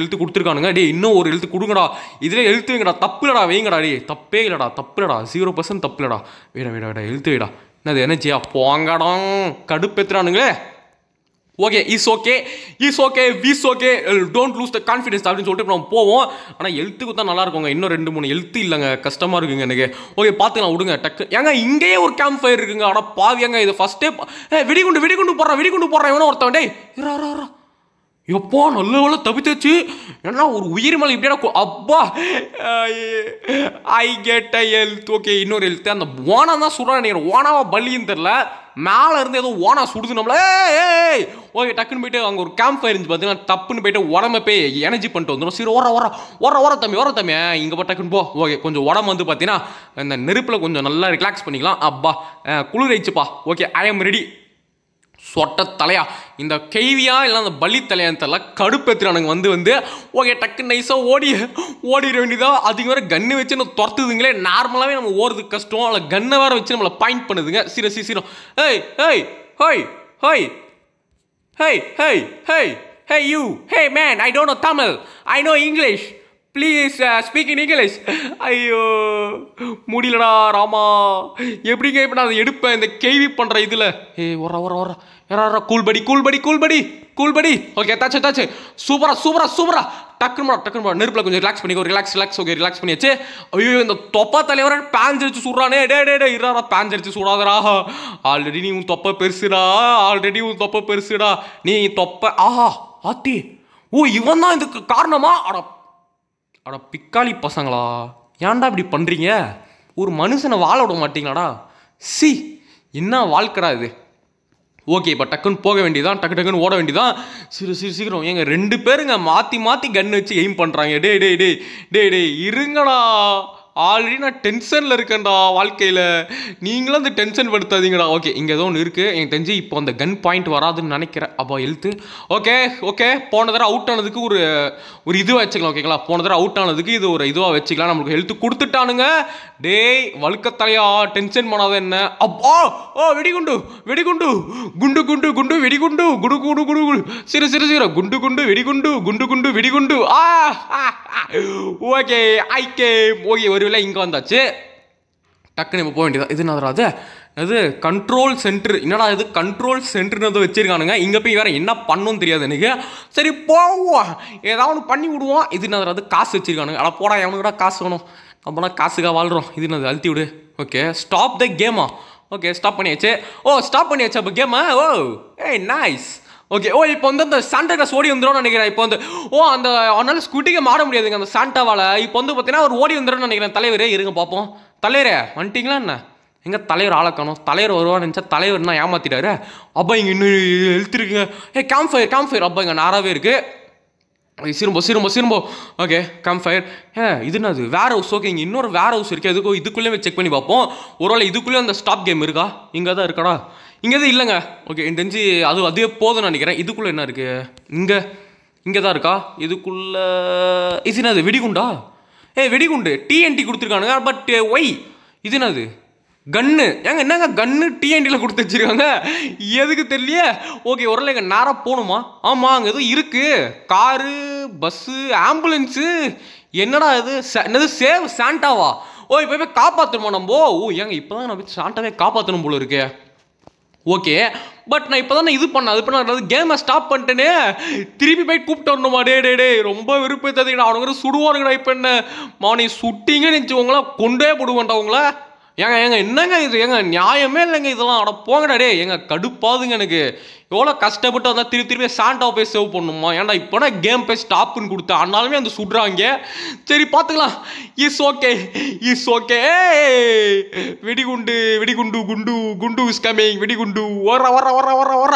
எழுத்து கொடுத்துருக்கானுங்க டே இன்னும் ஒரு எழுத்து கொடுங்கடா இதில் எழுத்து வைங்கடா தப்புலடா வைங்கடா டே தப்பே இல்லடா 0% தப்புலடா வேடா எழுத்து வைடா என்னது எனர்ஜியா போங்கடா கடுப்பேத்துறானுங்களே okay is okay don't lose the confidence அப்படின்னு சொல்லிட்டு நம்ம போவோம் ஆனால் எழுத்துக்கு தான் நல்லா இருக்குங்க இன்னும் 2-3 எழுத்து இல்லைங்க கஷ்டமாக இருக்குங்க எனக்கு ஓகே பார்த்துக்கலாம் விடுங்க டக்கு ஏங்க இங்கேயே ஒரு கேம்ப் ஃபயர் இருக்குங்க ஆனால் பாவியாங்க இது ஃபஸ்ட்டே வெடிகுண்டு போடுறேன் இவனும் ஒருத்தவன் டே இரா எப்போ நல்ல வேலை தப்பித்தாச்சு ஏன்னா ஒரு உயிர் மேலே இப்படியா அப்பா I get I health okay இன்னொரு ஹெல்த்து அந்த ஓனா தான் சுடுறான் நினைக்கிறேன் ஓனாவா பள்ளின்னு தெரில மேலே இருந்து ஏதோ ஓனா சுடுது நம்மளே ஓகே டக்குன்னு போயிட்டு அங்கே ஒரு கேம்ப் ஃபயர் இருந்துச்சு பார்த்தீங்கன்னா டப்புன்னு போயிட்டு உடம்பை போய் எனர்ஜி பண்ணிட்டு வந்துடும் சரி ஓர தம்பி இங்கே டக்குன்னு போ ஓகே கொஞ்சம் உடம்பு வந்து பார்த்தீங்கன்னா இந்த நெருப்பில் கொஞ்சம் நல்லா ரிலாக்ஸ் பண்ணிக்கலாம் அப்பா குளிராயிடுச்சுப்பா ஓகே ஐ ஆம் ரெடி சொட்ட தலையா இந்த கேவியா இல்லை அந்த பலி தலையான்னு தெரியல கடுப்பேற்றுறானுங்க வந்து ஓகே டக்கு நைஸாக ஓடிட வேண்டியதாக அதுக்கு வேறு கன்று வச்சு நம்ம துரத்துதுங்களே நார்மலாகவே நம்ம ஓடுறது கஷ்டம் அதில் கன்னை வேறு வச்சு நம்மளை பாயிண்ட் பண்ணுதுங்க சீரம் hey you hey man I don't know Tamil I know English please speak in English ஐயோ முடியலடா ராமா எப்படிங்க இப்போ நான் அதை எடுப்பேன் இந்த கேள்வி பண்ணுற இதில் ஏ வர யாரா கூல்படி ஓகே தாச்சு சூப்பரா டக்குன்னு நெருப்பில் கொஞ்சம் ரிலாக்ஸ் பண்ணிக்கோ ரிலாக்ஸ் ஓகே ரிலாக்ஸ் பண்ணியாச்சு ஐயோ இந்த தொப்பா தலைவர பேஞ்சரிச்சு சுடுறானே டே இருடா பேஞ்சரிச்சு சுடாதரா ஆல்ரெடி நீ உன் தொப்பை பெருசுடா ஆத்தி ஓ இவன் தான் இதுக்கு காரணமா அட பிக்காளி பசங்களா ஏன்டா இப்படி பண்ணுறீங்க ஒரு மனுஷனை வாழ விட மாட்டீங்களாடா சி என்ன வாழ்க்கடா இது ஓகே இப்போ டக்குன்னு போக வேண்டியதான் டக்குன்னு ஓட வேண்டியதான் சீக்கிரம் எங்கள் 2 பேருங்க மாற்றி கன்று வச்சு எய்ம் பண்ணுறாங்க டே இருங்கடா ஆல்ரெடி நான் டென்ஷனில் இருக்கேன்டா வாழ்க்கையில், நீங்களும் அந்த டென்ஷன் படுத்தாதீங்கடா. ஓகே இங்கே ஏதோ ஒன்று இருக்குது, எனக்கு தெரிஞ்சு இப்போ அந்த கன் பாயிண்ட் வராதுன்னு நினைக்கிறேன். அப்போ எழுத்து ஓகே ஓகே போன தடவை அவுட் ஆனதுக்கு ஒரு இதுவாக வச்சுக்கலாம். ஓகேங்களா, போன தடவை அவுட் ஆனதுக்கு இது ஒரு இதுவாக வச்சுக்கலாம். நம்மளுக்கு ஹெல்த்து கொடுத்துட்டானுங்க. டேய் வழுக்கத்தலையா டென்ஷன் பண்ணாத என்ன அப்பா. ஓ வெடிகுண்டு வெடிகுண்டு குண்டு குண்டு குண்டு வெடிகுண்டு குடு குடு குடு குடு சிறு சிறு சிறு குண்டு குண்டு வெடிகுண்டு குண்டு குண்டு வெடிகுண்டு. ஓகே ஐகே ஓகே ஒரு வேலை இங்கே வந்தாச்சு. டக்குன்னு இப்போ போக வேண்டியதான். இது நல்லாது அது கண்ட்ரோல் சென்டர். என்னடா இது கண்ட்ரோல் சென்டர்னு வச்சுருக்கானுங்க. இங்கே போய் வேறு என்ன பண்ணணும் தெரியாது எனக்கு. சரி போவோம் ஏதாவது ஒன்று பண்ணி விடுவோம். இது என்னது காசு வச்சுருக்கானுங்க. ஆனால் போடா எவனுக்கு கூட காசு வேணும், அப்போலாம் காசுக்காக வாழ்கிறோம். இது என்னது அழுத்தி விடு. ஓகே ஸ்டாப் த கேமா. ஓகே ஸ்டாப் பண்ணியாச்சு. ஓ ஸ்டாப் பண்ணியாச்சு அப்போ கேமா. ஓ ஏ நைஸ். ஓகே ஓ இப்போ வந்து அந்த சாண்டா கிளாஸ் ஓடி வந்துடும் நினைக்கிறேன். இப்போ வந்து ஓ அந்த அவனால் ஸ்கூட்டிக்கு மாற முடியாதுங்க அந்த சாண்டாவால். இப்போ வந்து பார்த்தீங்கன்னா அவர் ஓடி வந்துடும் நினைக்கிறேன். தலைவரே இருங்க பார்ப்போம். தலைவரே வந்துட்டிங்களா என்ன? எங்கள் தலைவர் ஆளக்கணும். தலைவர் வருவான்னு நினச்சா தலைவர்னா ஏமாத்திட்டாரு. அப்போ இங்கே இன்னும் எழுத்துருக்குங்க. ஏ கேம்ப் ஃபயர் கேம்ப் ஃபயர். அப்போ இங்கே நாராவே இருக்குது. சிரும்போ சிரும்போ சிரும்போ. Okay camp fire. ஏ இது என்னது வேர் ஹவுஸ். ஓகே இங்கே இன்னொரு வேர் ஹவுஸ் இருக்குது. அதுக்கு இதுக்குள்ளேயே செக் பண்ணி பார்ப்போம். ஒருவேளை இதுக்குள்ளேயே அந்த ஸ்டாப் கேம் இருக்கா? இங்கே தான் இருக்காடா. இங்கே எதுவும் இல்லைங்க. ஓகே என் தெரிஞ்சு அதே போதும்னு நினைக்கிறேன். இதுக்குள்ளே என்ன இருக்குது? இங்கே இங்கே தான் இருக்கா. இதுக்குள்ளே இது என்னது வெடிகுண்டா? ஏ வெடிகுண்டு டிஎன்டி கொடுத்துருக்கானுங்க. பட் ஒய் இது என்னது கன்னு? ஏங்க என்னங்க கன்னு டிஎன்டியில் கொடுத்து வச்சுருக்காங்க எதுக்கு தெரியலையே. ஓகே ஒரு எங்கள் நேராக போகணுமா? ஆமாம் அங்கே எதுவும் இருக்குது. காரு பஸ்ஸு ஆம்புலன்ஸு என்னடா இது என்னது சேவ் சாண்டாவா? ஓ இப்போ போய் காப்பாற்றணுமா நம்ம? ஓ ஏங்க இப்போ தான் நான் போய் சாண்டாவே காப்பாற்றணும் போல இருக்கே. ஓகே பட் நான் இப்போ தான் நான் இது பண்ணேன் அது பண்ண கேமை ஸ்டாப் பண்ணிட்டேனே. திருப்பி போய் கூப்பிட்டு வரணுமா? டே டே டே ரொம்ப விருப்பத்தீங்கன்னா அவனுங்கிற சுடுவானுங்கடா. இப்போ என்ன மாவனை சுட்டிங்கன்னு நினச்சவங்களா கொண்டே போடுவான்டா உங்களா. ஏங்க ஏங்க என்னங்க இது ஏங்க நியாயமே இல்லைங்க இதெல்லாம். அட போங்கடா டே எங்க கடுப்பாதுங்க எனக்கு. எவ்வளோ கஷ்டப்பட்டு வந்தால் திருப்பி திருப்பி சாண்டாவை போய் சேவ் பண்ணுமா? ஏன்னா இப்போனா கேம் போய் ஸ்டாப்புன்னு கொடுத்தேன் ஆனாலுமே அந்த சுடுறாங்க. சரி பார்த்துக்கலாம். Is okay is okay. வெடிகுண்டு வெடிகுண்டு குண்டு குண்டு இஸ் கமிங் வெடிகுண்டு ஓர ஓர ஓர ஓர ஓர.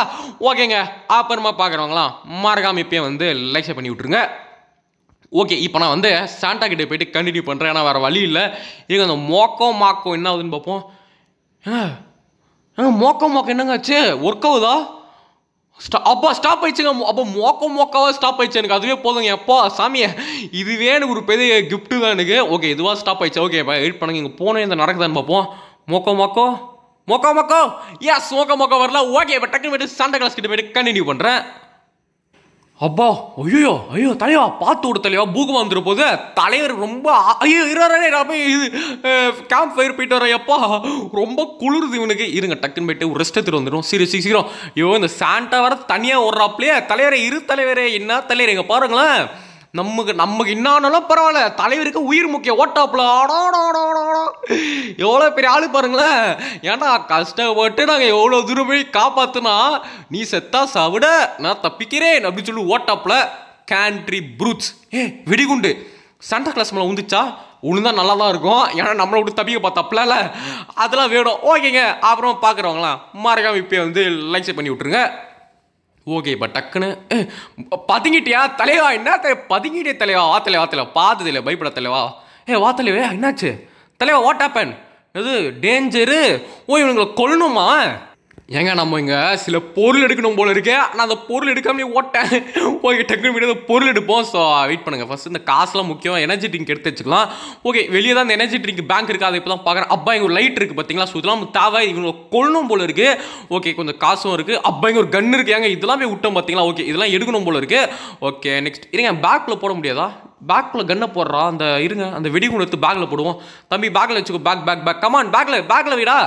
ஓகேங்க அப்புறமா பார்க்குறவங்களாம் மறக்காமல் இப்போயே வந்து லைக் பண்ணி விட்ருங்க. ஓகே இப்போ நான் வந்து சாண்டா கிட்டே போய்ட்டு கண்டினியூ பண்ணுறேன். ஏன்னா வேறு வழி இல்லை. இங்கே அந்த மோக்கம் மாக்கம் என்ன ஆகுதுன்னு பார்ப்போம். மோக்கம் மாக்கம் என்னங்க ஆச்சு? ஒர்க் ஆகுதா? அப்பா ஸ்டாப் ஆயிடுச்சுங்க. அப்போ மோக்கம் மோக்காவாக ஸ்டாப் ஆயிடுச்சு. எனக்கு அதுவே போதுங்க. அப்பா சாமியை இதுவே எனக்கு ஒரு பெரிய கிஃப்ட்டு தான் எனக்கு. ஓகே இதுவாக ஸ்டாப் ஆயிடுச்சு. ஓகே இப்போ வெயிட் பண்ணுங்க. இங்கே போனே இந்த நடக்குதான்னு பார்ப்போம். மோக்கோ மாக்கோ மோக்கோ மாக்கோ எஸ் மோக்கோ மாக்கோ வரலாம். ஓகே இப்போ டக்குன்னு போய்ட்டு சாண்டா கிளாஸ் கிட்ட போய்ட்டு கண்டினியூ பண்ணுறேன். அப்பா ஐயோ ஐயோ தலைவா பார்த்து விடு தலைவா பூகமாக வந்துடுற போது தலைவர் ரொம்ப ஐயோ இருவரே போய் இது கேம்ப் ஃபயர் போயிட்டு வரேன். எப்பா ரொம்ப குளிருது இவனுக்கு. இருங்க டக்குன்னு போய்ட்டு ஒரு ரெஸ்ட் எடுத்துகிட்டு வந்துடும். சரி சீக்கிரம். ஐயோ இந்த சாண்டா வர தனியாக ஓடுறாப்லையே. தலைவரே இரு தலைவரே. என்ன தலைவர் எங்கே பாருங்களேன். நமக்கு என்னானாலும் பரவாயில்ல, தலைவருக்கு உயிர் முக்கிய ஓட்டாப்புல. ஆடோடோடோடோ எவ்வளோ பெரிய ஆள் பாருங்களேன். ஏன்னா கஷ்டப்பட்டு நாங்கள் எவ்வளோ தூரம் போய் காப்பாற்றினா நீ செத்தா சாவிட நான் தப்பிக்கிறேன் அப்படின்னு சொல்லி ஓட்டாப்புல கேண்ட்ரி ப்ரூட்ஸ். ஏ வெடிகுண்டு சாண்டா கிளாஸ் மேலே உந்துச்சா ஒன்று தான் நல்லா தான் இருக்கும். ஏன்னா நம்மளை விட்டு தப்பிக்க பார்த்தாப்புல அதெல்லாம் வேணும். ஓகேங்க அப்புறம் பார்க்குறவங்களாம் மறக்காம இப்போ வந்து லைக் பண்ணி விட்ருங்க. ஓகே இப்போ டக்குன்னு பதுங்கிட்டியா தலைவா? என்ன பதுங்கிட்டே தலைவா? வா தலைவா வா தலைவா பார்த்தது இல்லை பயப்பட தலைவா. ஏ வா தலைவே என்னாச்சு தலைவா? What happen? இது டேஞ்சரு. ஓ இவனுங்களை கொல்லணுமா? ஏங்க நம்ம இங்கே சில பொருள் எடுக்கணும் போல இருக்கேன். நான் அந்த பொருள் எடுக்காமலே ஓட்டேன். ஓகே டக்குன்னு போய்ட்டு அந்த பொருள் எடுப்போம். ஸோ வெயிட் பண்ணுங்கள். ஃபஸ்ட்டு இந்த காசுலாம் முக்கியம். எனர்ஜி ட்ரிங்க் எடுத்து வச்சுக்கலாம். ஓகே வெளியே தான் இந்த எனர்ஜி ட்ரிங்க் பேங்க் இருக்குது. அதை இப்போ தான் பார்க்குறேன். அப்பா இங்கே ஒரு லைட் இருக்குது பார்த்தீங்களா? ஸோ இதெல்லாம் தேவை. இவங்க கொள்ளணும் போல இருக்குது. ஓகே கொஞ்சம் காசும் இருக்குது. அப்பா இங்கே ஒரு கன்று இருக்குது. ஏங்க இதெல்லாம் போய் விட்டோம் பார்த்தீங்களா? ஓகே இதெல்லாம் எடுக்கணும் போல இருக்குது. ஓகே நெக்ஸ்ட் இருங்க பேக்கில் போட முடியாதா? பேக்கில் கன்னை போடுறா அந்த இருங்க அந்த வெடிகுண்டு எடுத்து பேக்கில் போடுவோம். தம்பி பேக்கில் வச்சுக்கோ. பேக் பேக் பேக் கமான் பேக்கில் பேக்கில் வீடா.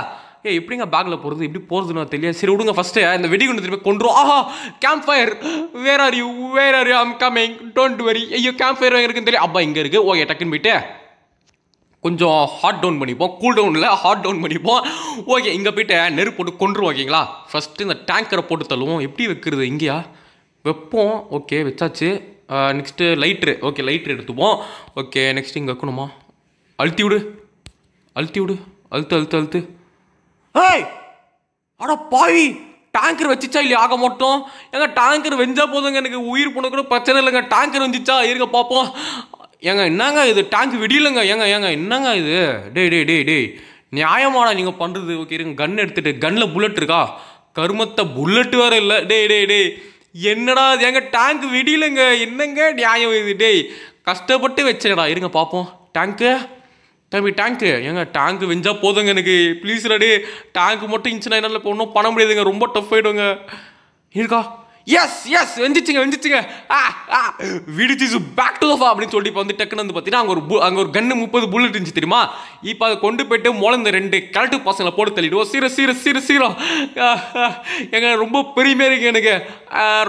ஏ எப்படிங்க பேக்கில் போகிறது எப்படி போகிறதுன்னு தெரியாது. சரி விடுங்க ஃபஸ்ட்டு இந்த வெடிகுண்டு திருப்பி கொண்டுரும். ஆஹா camp fire where are you where are you I'm coming don't worry. ஐயோ கேம்ப் ஃபயர் எங்கே இருக்குன்னு தெரியல. அப்பா இங்கே இருக்குது. ஓகே டக்குன்னு போய்ட்டு கொஞ்சம் ஹாட் டவுன் பண்ணிப்போம். கூல் டவுனில் ஹாட் டவுன் பண்ணிப்போம். ஓகே இங்கே போய்ட்டு நெருப்பு போட்டு கொண்டுருவோம். ஓகேங்களா ஃபஸ்ட்டு இந்த டேங்கரை போட்டு தள்ளுவோம். எப்படி வைக்கிறது இங்கேயா வைப்போம். ஓகே வச்சாச்சு. Next lighter. ஓகே லைட்ரு எடுத்துப்போம். ஓகே நெக்ஸ்ட் இங்கே வைக்கணுமா? அழுத்தி விடு அழுத்தி விடு அழுத்து அழுத்து அழுத்து. ஏய் அட பாவி டேங்கர் வச்சிச்சா இல்லையா? ஆக மாட்டோம் எங்கள் டேங்கர் வெஞ்சா போதுங்க எனக்கு உயிர் போன கூட பிரச்சனை இல்லைங்க. டேங்கர் வந்துச்சா இருங்க பார்ப்போம். ஏங்க என்னங்க இது டேங்க் விடியலங்க, ஏங்க ஏங்க என்னங்க இது, டே டே டே டே நியாயமாடா நீங்கள் பண்ணுறது. ஓகே இருங்க, கன் எடுத்துகிட்டு, கன்னில் புல்லட் இருக்கா, கருமத்தை புல்லட்டு வேறு இல்லை. டே டே டே என்னடா இது, ஏங்க டேங்க் விடியலங்க, என்னங்க நியாயம் இது, டே கஷ்டப்பட்டு வச்சேடா. இருங்க பார்ப்போம், டேங்க்கு தம்பி டேங்க்கு, ஏங்க டேங்க் வெஞ்சா போதுங்க எனக்கு ப்ளீஸ்ல, டே டேங்க் மட்டும் இன்ச்சுனா என்னால் இப்போ ஒன்றும் பண்ண முடியாதுங்க, ரொம்ப டஃப் ஆகிடுங்க. இருக்கா, எஸ் எஸ் வெஞ்சிச்சுங்க வெஞ்சிச்சுங்க, விடிச்சு is back to the form அப்படின்னு சொல்லிட்டு இப்போ வந்து டக்குன்னு வந்து பார்த்தீங்கன்னா அங்கே ஒரு கன்று 30 புல்லட் இருந்துச்சு தெரியுமா. இப்போ அதை கொண்டு போயிட்டு முளைந்த 2 கலட்டு பசங்களை போட்டு தள்ளிடுவோம். சீர சீர சீர சீரோ எங்க ரொம்ப பெருமையாக இருக்குது, எனக்கு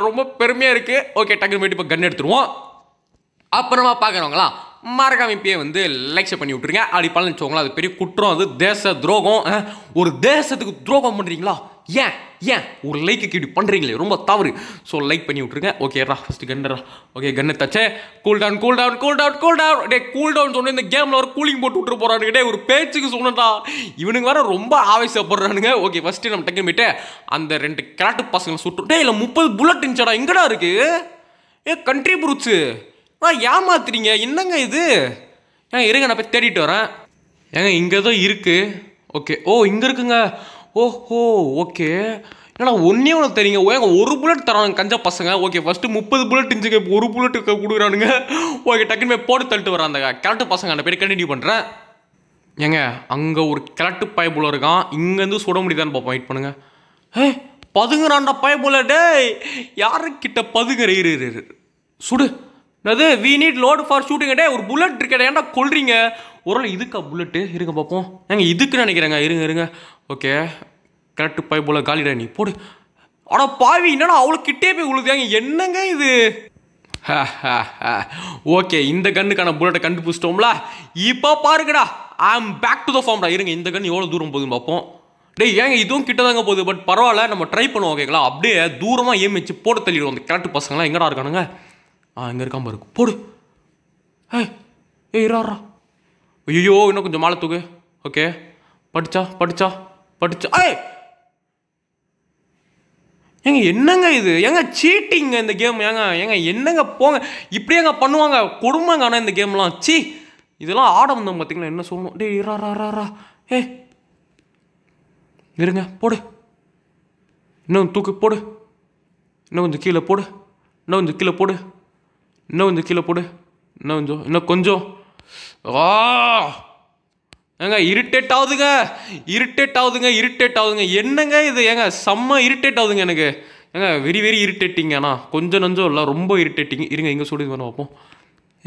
ரொம்ப பெருமையாக இருக்குது. ஓகே டக்குன்னு போயிட்டு இப்போ கன்று எடுத்துருவோம். அப்புறமா பார்க்குறவங்களா மறக்காம இப்பயே வந்து லைக் பண்ணி விட்டுருங்க. அப்படி பண்ணலன்னு வச்சுக்கோங்களா அது பெரிய குற்றம், அது தேச துரோகம். ஒரு தேசத்துக்கு துரோகம் பண்ணுறீங்களா, ஏன் ஏன் ஒரு லைக்கு இப்படி பண்ணுறீங்களே, ரொம்ப தவறு. ஸோ லைக் பண்ணி விட்டுருங்க. ஓகேடா ஃபஸ்ட்டு கன்னுடா, ஓகே கன்னு தச்சே. Cool down cool down cool down cool down, டே கூல் டவுன் சொன்ன இந்த கேமில் ஒரு கூலிங் போட்டு விட்டு போகிறானுங்க. டே ஒரு பேச்சுக்கு சொன்னடா, இவனுக்கு வேறு ரொம்ப ஆவேசப்படுறானுங்க. ஓகே ஃபஸ்ட்டு நம்ம டக்குன்னு போயிட்டு அந்த 2 கலட்டு பசங்களை சுட்டு, டே இல்லை 30 புல்லட் இருந்துச்சாடா எங்கடா இருக்குது, ஏ கண்ட்ரி புருச்சு ஏமாத்துறீங்க என்னங்க இது. ஏன் இருங்க நான் போய் தேடிட்டு வரேன். ஏங்க இங்கே ஏதோ இருக்குது. ஓகே ஓ இங்கே இருக்குங்க, ஓஹோ ஓகே. ஏன்னா ஒன்றே ஒன்று தெரியுங்க, ஏங்க 1 புல்லட் தரானுங்க கஞ்சா பசங்க. ஓகே ஃபஸ்ட்டு 30 புல்லட் இருந்துச்சுங்க, இப்போ 1 புல்லட் கொடுக்குறானுங்க. ஓகே டக்குன்னு போய் போட்டு தள்ளிட்டு வரேன் அந்த கலட்டு பசங்க, அந்த போய்ட்டு கண்டினியூ பண்ணுறேன். ஏங்க அங்கே ஒரு கலட்டு பயபுல இருக்கான், இங்கேருந்து சுட முடியுதான்னு பார்ப்போம், வெயிட் பண்ணுங்க. ஏ பதுங்குறான்டா பயபுல, டே யாருக்கிட்ட பதுங்குற, இரு சுடு அது, we need load for shooting. டே ஒரு புல்லட் இருக்கடா ஏன்டா கொல்றீங்க, ஒரு இதுக்கா புல்லட்டு, இருங்க பார்ப்போம். ஏங்க இதுக்குன்னு நினைக்கிறேங்க, இருங்க இருங்க. ஓகே கரெக்டு பை போல் காலிடா நீ போடு. ஆனால் பாவி என்னன்னா அவ்வளோ கிட்டே போய் உழுதுங்க, என்னங்க இது. ஓகே இந்த கண்ணுக்கான புல்லட்டை கண்டுபிடிச்சிட்டோம்ல. இப்போ பாருங்கடா I am back to the ஃபார்ம்டா. இருங்க இந்த கன்று எவ்வளோ தூரம் போகுதுன்னு பார்ப்போம். டே ஏங்க இதுவும் கிட்ட தாங்க போகுது, பட் பரவாயில்ல நம்ம ட்ரை பண்ணுவோம். ஓகேங்களா அப்படியே தூரமாக ஏம் வச்சு போட்டு தள்ளிடுவோம். அந்த கரெக்டு பசங்களாம் எங்கடா இருக்கானுங்க, அங்கே இருக்காமல் இருக்கும் போடு. ஏய் இராரா, ஐயோ இன்னும் கொஞ்சம் மாலை தூக்கு. ஓகே படிச்சா படிச்சா படிச்சா, ஏய் ஏங்க என்னங்க இது, ஏங்க சீட்டிங்க இந்த கேம், ஏங்க ஏங்க என்னங்க போங்க, இப்படி ஏங்க பண்ணுவாங்க கொடுமைங்க. ஆனால் இந்த கேம்லாம் சி, இதெல்லாம் ஆட வந்தோம் பார்த்தீங்களா என்ன சொல்லணும். டே இராரா, ஏ இருங்க போடு, இன்னும் தூக்கு போடு, இன்னும் கொஞ்சம் கீழே போடு, இன்னும் கொஞ்சம் கீழே போடு, இன்னும் கொஞ்சம் கீழே போடு, இன்னும் கொஞ்சம் இன்னும் கொஞ்சம். ஆ ஏங்க இரிட்டேட் ஆகுதுங்க இரிட்டேட் ஆகுதுங்க இரிட்டேட் ஆகுதுங்க, என்னங்க இது, ஏங்க செம்ம இரிட்டேட் ஆகுதுங்க எனக்கு, ஏங்க வெரி வெரி இரிட்டேட்டிங். ஆனால் கொஞ்சம் நஞ்சம் இல்லை ரொம்ப இரிட்டேட்டிங். இருங்க இங்கே சொல்லி வேணும் பார்ப்போம்.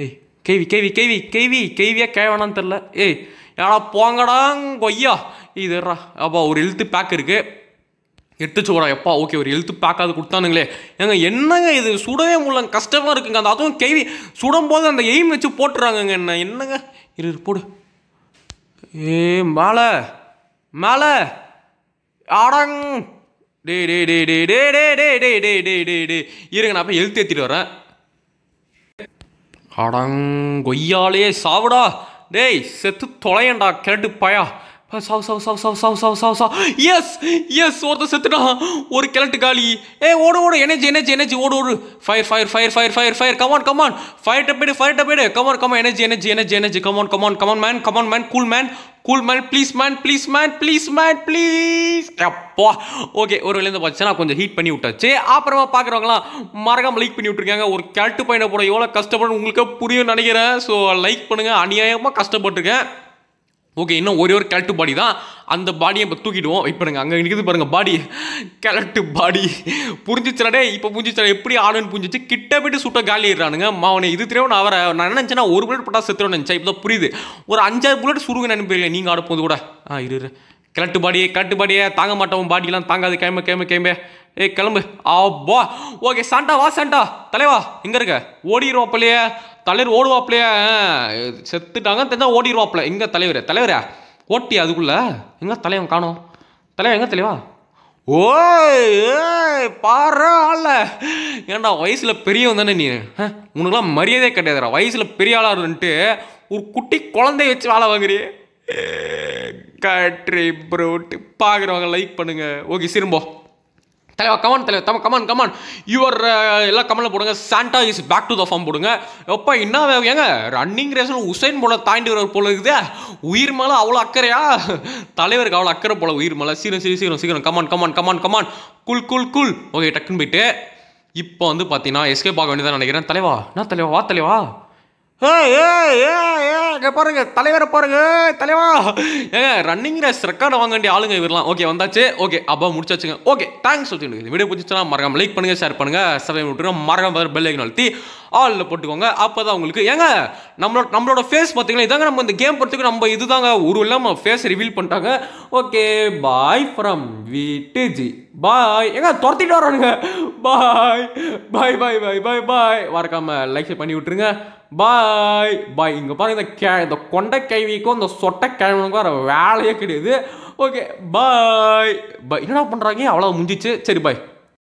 ஏய் கேவி கேவி கேவி கேவி கேவியா கேவானான்னு தெரில. ஏய் ஏடா போங்கடா கொய்யா இதுரா. அப்பா ஒரு எழுத்து பேக் இருக்குது, எடுத்துச்சோடா எப்பா. ஓகே ஒரு எழுத்து பார்க்காது கொடுத்தானுங்களே, ஏங்க என்னங்க இது சுடவே முடியல, கஷ்டமாக இருக்குங்க. அந்த அதுவும் கேவி சுடும்போது அந்த எய்ம் வச்சு போட்டுறாங்கங்க, என்ன என்னங்க இரு போடு. ஏ மேலே மேலே ஆடங், டே டே டே டே டே டே டே டே டே டே டே டே இருங்க நான் போய் எழுத்து ஏற்றிட்டு வரேன். ஆடங் கொய்யாலே சாவுடா, டேய் செத்து தொலையண்டா கேட்டு பயா, சாவு சாவு சாவு சாவு சாவு சாவு சாவு சா, எஸ் எஸ் ஒருத்தர் செத்துட்டான், ஒரு கிழட்டு காலி. ஏ ஓடு ஓடு எனர்ஜி எனர்ஜி எனர்ஜி ஓடு ஓடு, fire fire fire fire fire fire, come on come on ஃபயர்ட்ட போய்டு ஃபயர்ட்ட போய்டு, come on come on energy energy energy energy, come on come on come on man come on man, cool man cool man, please man please man please man please. அப்பா okay ஒரு விளையாந்து பார்த்துச்சுன்னா கொஞ்சம் heat பண்ணி விட்டாச்சு. அப்புறமா பார்க்குறவங்களாம் மறக்காமல் லைக் பண்ணி விட்டுருக்காங்க. ஒரு கிழட்டு பையனை போட எவ்வளோ கஷ்டப்படும் உங்களுக்கு புரியும் நினைக்கிறேன். ஸோ லைக் பண்ணுங்கள், அநியாயமாக கஷ்டப்பட்டுருக்கேன். ஓகே இன்னும் ஒரே ஒரு கலெக்ட் பாடி தான், அந்த பாடியை இப்போ தூக்கிடுவோம். இப்போ பாருங்க அங்கே இருக்குது பாருங்கள் பாடி, கலெக்ட் பாடி புரிஞ்சிச்சடே, இப்போ புரிஞ்சிச்சா எப்படி ஆடுன்னு புரிஞ்சிச்சு. கிட்ட போய்ட்டு சுட்ட காலிடுறானுங்க மாவனை, இது தெரியும். நான் அவரை நான் என்ன நினச்சேன்னா 1 புல்லட் போட்டால் செத்துறோன்னு நினச்சேன், இப்போ தான் புரியுது. ஒரு 5-6 புல்லட் சுருங்கன்னு நினைப்பீங்க நீங்கள் ஆட போது கூட. இரு கலெக்ட் பாடியே கலெக்ட் பாடியே தாங்க மாட்டோம், பாடியெல்லாம் தாங்காது, கிளம்ப கிளம்ப கிளம்ப. ஏ கிளம்பு ஆப்பா. ஓகே சாண்டா வா சாண்டா, தலைவா எங்கே இருக்க, ஓடிடுவாப்பிள்ளையே தலைவர் ஓடுவாப்பிள்ளையா, செத்துட்டாங்க தெரிஞ்சா ஓடிடுவாப்பில்ல. எங்கே தலைவர், தலைவரா ஓட்டி அதுக்குள்ளே எங்கே தலைவன் காணோம், தலைவன் எங்கே தலைவா, ஓ பாரு ஆள. ஏன்டா வயசில் பெரியவன் தானே நீ, உனக்குலாம் மரியாதையே கிடையாதுடா, வயசில் பெரிய ஆளாக இருந்துட்டு ஒரு குட்டி குழந்தைய வச்சு வேலை வாங்குறியே கட்ரி ப்ரோட்டு. பார்க்குறவங்க லைக் பண்ணுங்கள். ஓகே திரும்ப தலைவா கமான் தலைவா தம கமான் கமான் யுவர் எல்லாம் கமனில் போடுங்க. Santa is back to the form போடுங்க. எப்போ என்ன ஏங்க ரன்னிங் ரேஸில் உசைன் போல தாண்டி வர போல இருக்குதே. உயிர் மேலே அவ்வளோ அக்கறையா தலைவருக்கு? அவ்வளோ அக்கறை போல உயிர் மேலே. சீக்கிரம் சீக்கிரம் சீக்கிரம் சீக்கிரம் கமான் கமான் கமான் கமான் குல் குல் குல். ஓகே டக்குன்னு போயிட்டு இப்போ வந்து பார்த்தீங்கன்னா எஸ்கேப் ஆக வேண்டியதான் நினைக்கிறேன். தலைவா என்ன தலைவா வா தலைவா. ஏங்க பாருங்க தலைவரை பாருங்க தலைவா. ஏங்க ரன்னிங் ரேஸ் ரெக்கார்டை வாங்க வேண்டிய ஆளுங்க இவரெலாம். ஓகே வந்தாச்சு. ஓகே அப்போ முடிச்சாச்சுங்க. ஓகே தேங்க்ஸ் சொல்லிட்டு வீடியோ பிடிச்சா மறக்காம லைக் பண்ணுங்கள், ஷேர் பண்ணுங்கள், சப்ஸ்கிரைப் விட்டுருங்க. மறக்காம பெல் ஐக்கன் அழுத்தி ஆளில் போட்டுக்கோங்க. அப்போ தான் உங்களுக்கு ஏங்க நம்மளோட ஃபேஸ் பார்த்தீங்கன்னா இதாங்க நம்ம இந்த கேம் பொறுத்துக்கு நம்ம இதுதாங்க ஒரு இல்லாமல் ஃபேஸ் ரிவீல் பண்ணிட்டாங்க. Okay bye from VTG bye. ஏங்க துரத்திட்டு வரானுங்க. பாய் பாய் பாய் பாய் பாய் பாய். மறக்காமல் லைக் பண்ணி விட்டுருங்க. பாய் பாய். இங்கே பாருங்க இந்த கொண்டை கைவிக்கும் இந்த சொட்டை கிழவனுக்கும் வேறு வேலையே கிடையாது. Okay bye bye. என்னடா பண்ணுறாங்க அவ்வளோ முடிஞ்சிச்சு. சரி பாய்.